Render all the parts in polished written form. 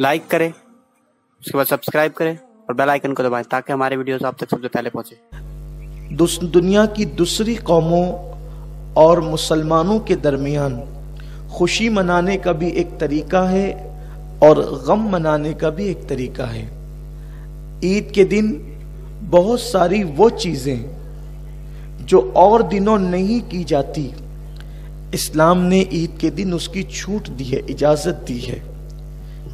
Like करें, उसके बाद सब्सक्राइब करें और बेल आइकन को दबाएं ताकि हमारे वीडियोस आप तक सबसे पहले पहुंचे। दुनिया की दूसरी कौमों और मुसलमानों के दरमियान खुशी मनाने का भी एक तरीका है और गम मनाने का भी एक तरीका है। ईद के दिन बहुत सारी वो चीज़ें जो और दिनों नहीं की जाती, इस्लाम ने ईद के दिन उसकी छूट दी है, इजाज़त दी है।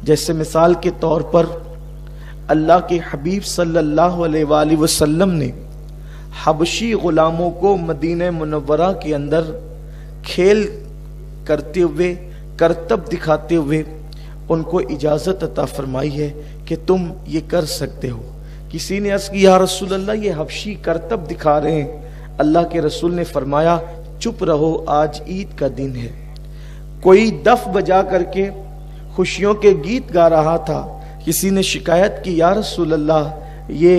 जैसे मिसाल के तौर पर अल्लाह के हबीब सल्लल्लाहु अलैहि वसल्लम ने हबशी ग़ुलामों को मदीना मुनव्वरा के अंदर खेल करते हुए, करतब दिखाते हुए उनको इजाज़त अता फरमाई है कि तुम ये कर सकते हो। किसी ने अर्ज़ किया, या रसूल अल्लाह, ये हबशी करतब दिखा रहे हैं। अल्लाह के रसूल ने फरमाया, चुप रहो, आज ईद का दिन है। कोई दफ बजा करके खुशियों के गीत गा रहा था, किसी ने शिकायत की, या रसूल अल्लाह, ये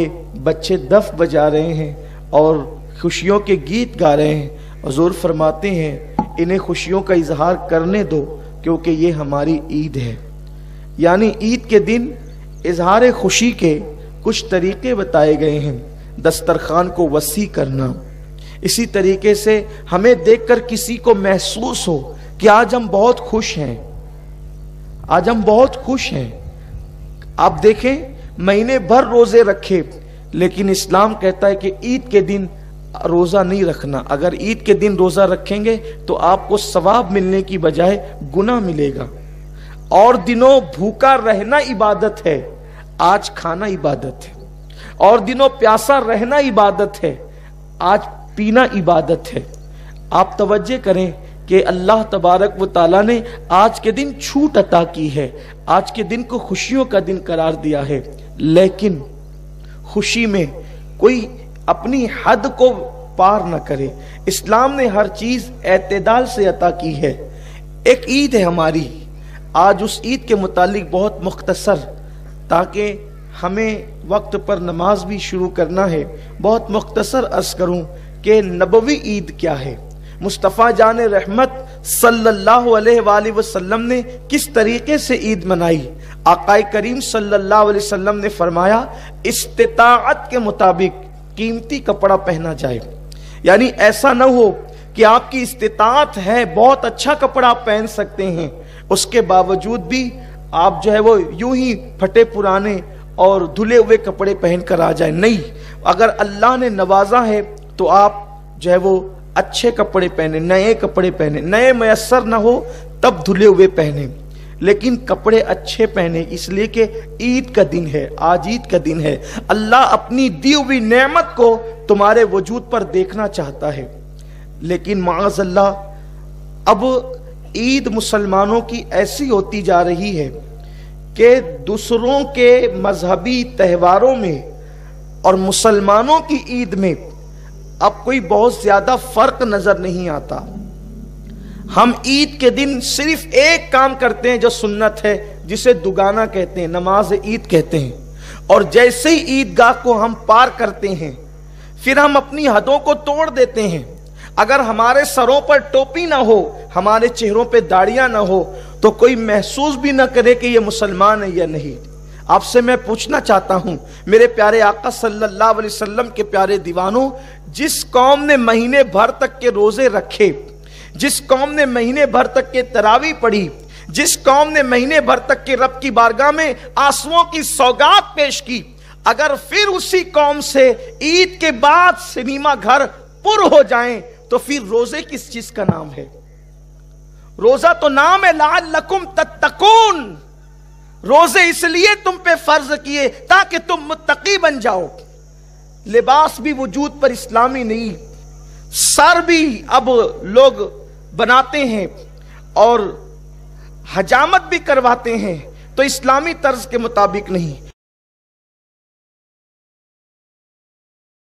बच्चे दफ बजा रहे हैं और खुशियों के गीत गा रहे हैं। हुज़ूर फरमाते हैं, इन्हें खुशियों का इजहार करने दो क्योंकि ये हमारी ईद है। यानी ईद के दिन इजहार खुशी के कुछ तरीके बताए गए हैं। दस्तरखान को वसी करना, इसी तरीके से हमें देखकर किसी को महसूस हो कि आज हम बहुत खुश हैं, आज हम बहुत खुश हैं। आप देखें, महीने भर रोजे रखे, लेकिन इस्लाम कहता है कि ईद के दिन रोजा नहीं रखना। अगर ईद के दिन रोजा रखेंगे तो आपको सवाब मिलने की बजाय गुनाह मिलेगा। और दिनों भूखा रहना इबादत है, आज खाना इबादत है। और दिनों प्यासा रहना इबादत है, आज पीना इबादत है। आप तवज्जो करें कि अल्लाह तबारक व ताला ने आज के दिन छूट अता की है, आज के दिन को खुशियों का दिन करार दिया है। लेकिन खुशी में कोई अपनी हद को पार ना करे। इस्लाम ने हर चीज़ एतदाल से अता की है। एक ईद है हमारी, आज उस ईद के मुतालिक बहुत मुख्तसर, ताकि हमें वक्त पर नमाज भी शुरू करना है, बहुत मुख्तसर अर्ज़ करूँ कि नबवी ईद क्या है। मुस्तफ़ा जान रहमत सल्लल्लाहु अलैहि वसल्लम ने किस तरीके से ईद मनाई। आकाए करीम सल्लल्लाहु अलैहि वसल्लम ने फरमाया, इस्तिताअत के मुताबिक कीमती कपड़ा पहना जाए। यानी ऐसा न हो कि आपकी इस्तिताअत है, बहुत अच्छा कपड़ा आप पहन सकते हैं, उसके बावजूद भी आप जो है वो यूं ही फटे पुराने और धुले हुए कपड़े पहन कर आ जाए। नहीं, अगर अल्लाह ने नवाजा है तो आप जो है वो अच्छे कपड़े पहने, नए कपड़े पहने, नए मैसर ना हो तब धुले हुए पहने, लेकिन कपड़े अच्छे पहने, इसलिए कि ईद का दिन है, आज ईद का दिन है। अल्लाह अपनी दी हुई नेमत को तुम्हारे वजूद पर देखना चाहता है। लेकिन माअज़ल्लाह, अब ईद मुसलमानों की ऐसी होती जा रही है कि दूसरों के मजहबी त्योहारों में और मुसलमानों की ईद में अब कोई बहुत ज्यादा फर्क नजर नहीं आता। हम ईद के दिन सिर्फ एक काम करते हैं जो सुन्नत है, जिसे दुगाना कहते हैं, नमाज ईद कहते हैं। और जैसे ही ईदगाह को हम पार करते हैं, फिर हम अपनी हदों को तोड़ देते हैं। अगर हमारे सरों पर टोपी ना हो, हमारे चेहरों पे दाढ़ियां ना हो, तो कोई महसूस भी ना करे कि ये मुसलमान है या नहीं। आपसे मैं पूछना चाहता हूं, मेरे प्यारे आका सल्लल्लाहु अलैहि वसल्लम के प्यारे दीवानों, जिस कौम ने महीने भर तक के रोजे रखे, जिस कौम ने महीने भर तक के तरावी पढ़ी, जिस कौम ने महीने भर तक के रब की बारगाह में आंसुओं की सौगात पेश की, अगर फिर उसी कौम से ईद के बाद सिनेमा घर पुर हो जाएं, तो फिर रोजे किस चीज का नाम है? रोजा तो नाम है लअल्लकुम तत्तकून। रोजे इसलिए तुम पे फर्ज किए ताकि तुम मुत्तकी बन जाओ। लिबास भी वजूद पर इस्लामी नहीं, सर भी अब लोग बनाते हैं और हजामत भी करवाते हैं, तो इस्लामी तर्ज के मुताबिक नहीं।